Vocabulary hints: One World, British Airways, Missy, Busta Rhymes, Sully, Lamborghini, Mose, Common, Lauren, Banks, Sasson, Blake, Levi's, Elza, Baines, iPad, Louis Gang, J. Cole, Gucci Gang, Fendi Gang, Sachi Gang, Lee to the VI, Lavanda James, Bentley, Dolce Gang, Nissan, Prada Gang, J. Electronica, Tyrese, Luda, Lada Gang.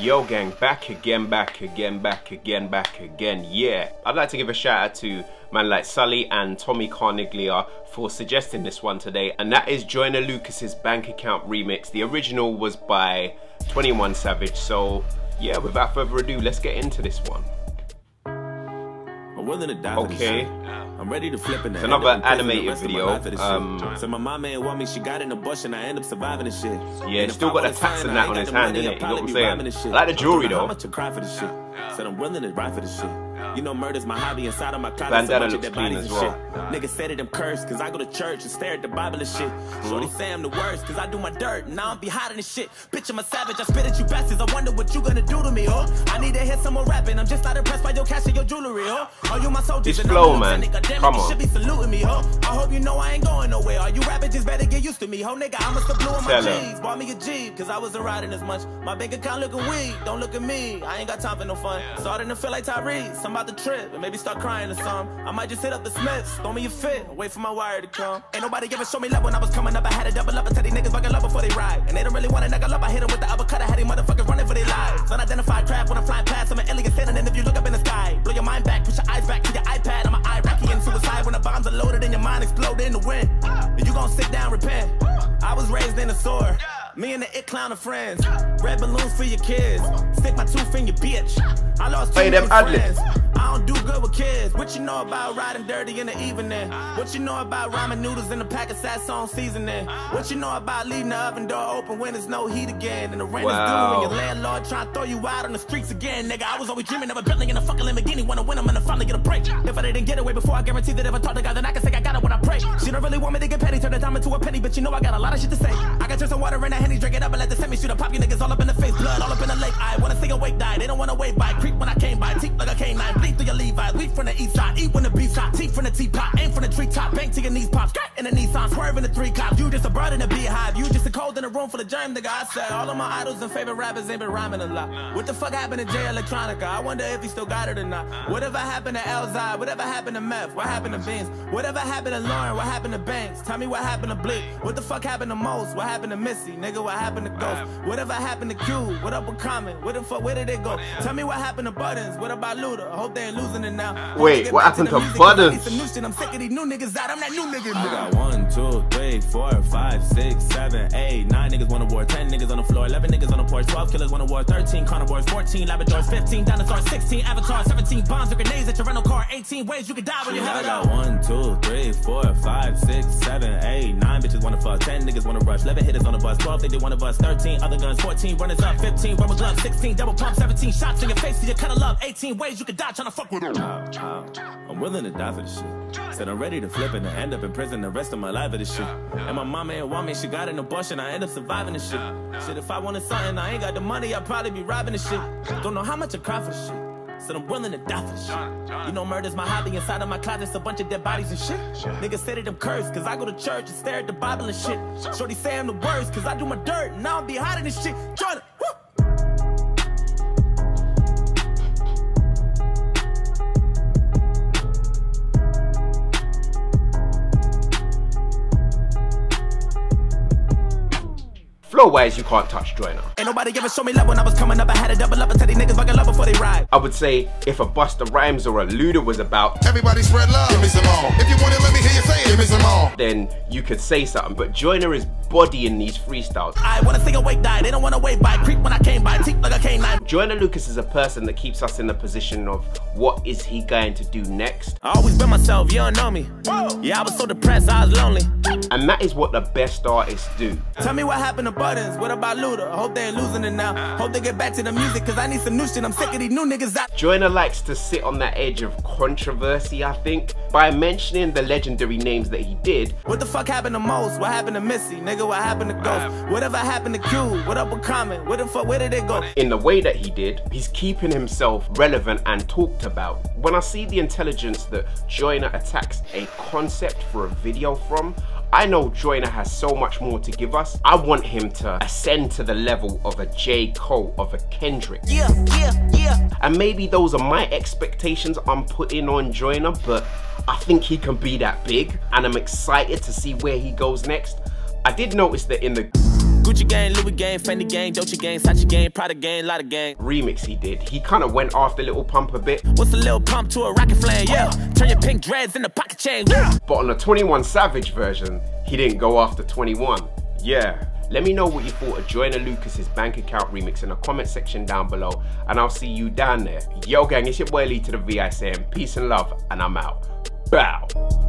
Yo gang, back again, yeah. I'd like to give a shout out to man like Sully and Tommy Carniglia for suggesting this one today, and that is Joyner Lucas's Bank Account remix. The original was by 21 Savage, so yeah, without further ado, let's get into this one. I'm willing to die. Okay. I'm ready to flip in that. It's another animated video. So my mama ain't want me, she got in the bush and I end up surviving the shit. Yeah, and still got the tax and that on his hand, innit? You know what I'm saying? I like the jewelry though. Much cry for the shit. Said I'm willing to ride for the shit. You know murder's my hobby inside of my closet. So much of their bodies and shit. Niggas said it, I'm cursed, cause I go to church and stare at the Bible and shit. Shorty say I'm the worst, cause I do my dirt and now I'm be hiding this shit. Bitch, I'm a savage, I spit at you bastards. I wonder what you gonna do to me, oh. I need to hear someone rapping. I'm just not impressed by your cash and your jewelry, oh. Are you my soldiers? This flow, man. Come on. Should be saluting me, ho. I hope you know I ain't going nowhere. Are you rapping? Just better get used to me, ho, nigga. I must have blew in my jeans. Bought me a Jeep, cause I wasn't riding as much. My bank account looking weak. Don't look at me. I ain't got time for no fun. Starting to feel like Tyrese. I'm about to trip and maybe start crying or something. I might just hit up the Smiths. Throw me a fit. Wait for my wire to come. Ain't nobody ever show me love when I was coming up. I had a double up and tell these niggas fucking love before they ride. And they don't really want to knuckle up. I hit them with the uppercut. I had these motherfuckers running for their lives. Unidentified craft when I'm flying past. I'm an alien standing. And if you look up in the sky, blow your mind back. Put your eyes back to your iPad. I'm an Iraqi and suicide when the bombs are loaded and your mind exploded in the wind. And you gon' sit down, repent. I was raised in a sword. Me and the it clown are friends. Red balloons for your kids. Stick my tooth in your bitch. I lost two them friends. I don't do good with kids. What you know about riding dirty in the evening? What you know about ramen noodles in a pack of Sasson seasoning? What you know about leaving the oven door open when there's no heat again? And the rent is due and your landlord trying to throw you out on the streets again. Nigga, I was always dreaming of a Bentley and a fucking Lamborghini. Wanna win them and I finally get a break. If I didn't get away before, I guarantee that if I talk to God, then I can say I got it when I pray. She don't really want me to get petty, turn a dime into a penny, but you know I got a lot of shit to say. I got just some water in a Henny, drink it up and let the semi shoot up, pop you niggas all up in the face, blood all up in the lake. I wanna see awake die, they don't wanna wave by. Creep when I came by, teeth like a canine, bleed through your Levi's. Weep from the east side, eat when the beef shot, teeth from the teapot, aim from the treetop, bank to your knees pop, skirt in the Nissan, swerve in the three cops. You just a bird in a beehive, you just a cold in a room full of germ, nigga. I said all of my idols and favorite rappers ain't been rhyming a lot. What the fuck happened to J. Electronica? I wonder if he still got it or not. Whatever happened to Elza? Whatever happened to Meth? What happened to Baines? Whatever happened to Lauren? What happened to Banks? Tell me what happened to Blake? What the fuck happened to Mose? What happened to Missy? Nigga, what happened to Ghost? Whatever happened to Q? What up with Common? What the fuck, where did they go? Tell me what happened to Buttons? What about Luda? I hope they ain't losing it now. Wait, what happened to Buttons? I'm sick of these new niggas out. I'm that new nigga. I got 1, 2, 3, 4, 5, 6, 7, 8, 9 niggas wanna war, 10 niggas on the floor, 11 niggas on the porch, 12 killers wanna war, 13 carnivores, 14 labradors, 15 dinosaurs, 16 avatars, 17 bombs or grenades at your rental car, 18 ways you could die when you have it. I got 1, 2, 3, 4, 5, 6, 7, 8, 9 bitches wanna fuck, 10 niggas wanna rush, 11 hitters on the bus, 12 they did one of us, 13 other guns, 14 runners up, 15 rubber gloves, 16 double pump, 17 shots in your face to your cut of love, 18 ways you could die trying to fuck with them. I'm willing to die for this shit. Said I'm ready to flip and I end up in prison the rest of my life for this shit. And my mama ain't want me, she got in the bush and I end up surviving this shit. Shit, if I wanted something, I ain't got the money, I'd probably be robbing this shit. Don't know how much I cry for this shit. Said I'm willing to die for shit. You know murder's my hobby, inside of my closet's a bunch of dead bodies and shit. Niggas said it, I'm cursed, cause I go to church and stare at the Bible and shit. Shorty say I'm the worst, cause I do my dirt and I'll be hiding this shit. Joyner, woo! Flow-wise, you can't touch Joyner. Ain't nobody ever show me love when I was coming up. I had a double up and tell these niggas fucking love before they ride. I would say if a Busta Rhymes or a Luda was about, everybody spread love, give me some more. If you want it, let me hear you say it, give me some more. Then you could say something, but Joyner is bodying these freestyles. I wanna sing awake die, they don't wanna wave by. Creep when I came by, teep like a canine. Joyner Lucas is a person that keeps us in the position of what is he going to do next? I always been myself, you don't know me. Whoa. Yeah, I was so depressed, I was lonely. And that is what the best artists do. Tell me what happened to Buttons, what about Luda? I hope they ain't losing it now. Hope they get back to the music, cause I need some new shit. I'm sick of these new niggas out. Joyner likes to sit on that edge of controversy, I think, by mentioning the legendary names that he did. What the fuck happened to Mose? What happened to Missy? Nigga, what happened to Ghost? Whatever happened to Q? What up with Common? What the fuck, where did they go? In the way that he did, he's keeping himself relevant and talked about. When I see the intelligence that Joyner attacks a concept for a video from, I know Joyner has so much more to give us. I want him to ascend to the level of a J. Cole, of a Kendrick. And maybe those are my expectations I'm putting on Joyner, but I think he can be that big, and I'm excited to see where he goes next. I did notice that in the Gucci Gang, Louis Gang, Fendi Gang, Dolce Gang, Sachi Gang, Prada Gang, Lada Gang. Remix he did. He kind of went after Little Pump a bit. What's a Little Pump to a rocket flame? Yeah. Turn your pink dreads in the pocket chain. Yeah. But on the 21 Savage version, he didn't go after 21. Yeah. Let me know what you thought of Joyner Lucas's Bank Account remix in the comment section down below, and I'll see you down there. Yo gang, it's your boy Lee to the VI saying peace and love, and I'm out. Bow.